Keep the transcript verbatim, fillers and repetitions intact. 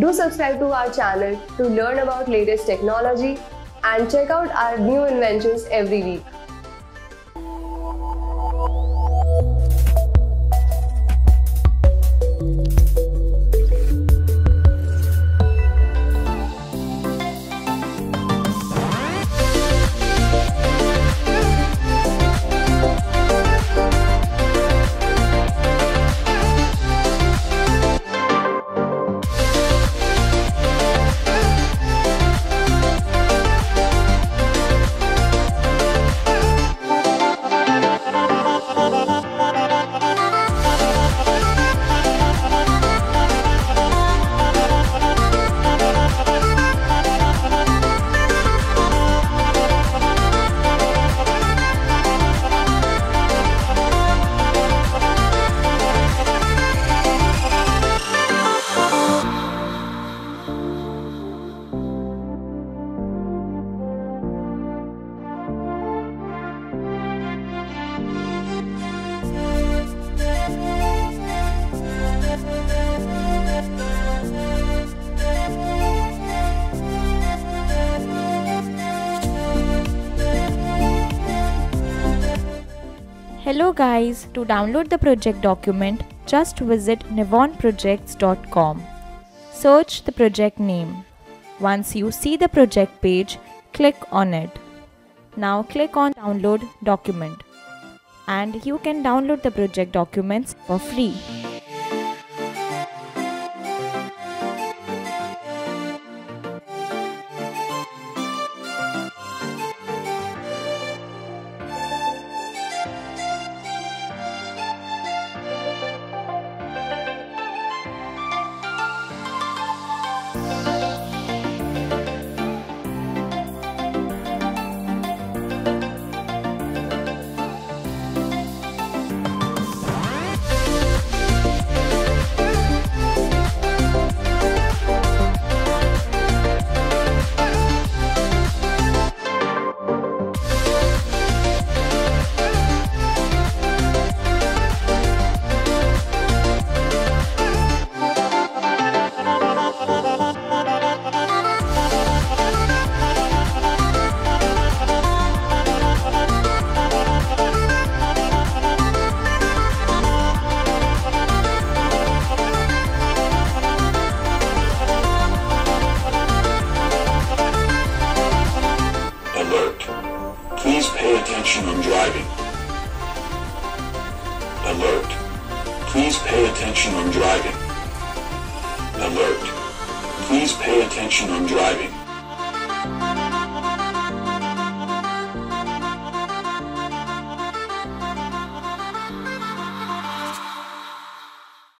Do subscribe to our channel to learn about latest technology and check out our new inventions every week. Hello guys, to download the project document, just visit nevon projects dot com. Search the project name. Once you see the project page, click on it. Now click on download document. And you can download the project documents for free. Please pay attention when driving. Alert. Please pay attention when driving. Alert. Please pay attention when driving.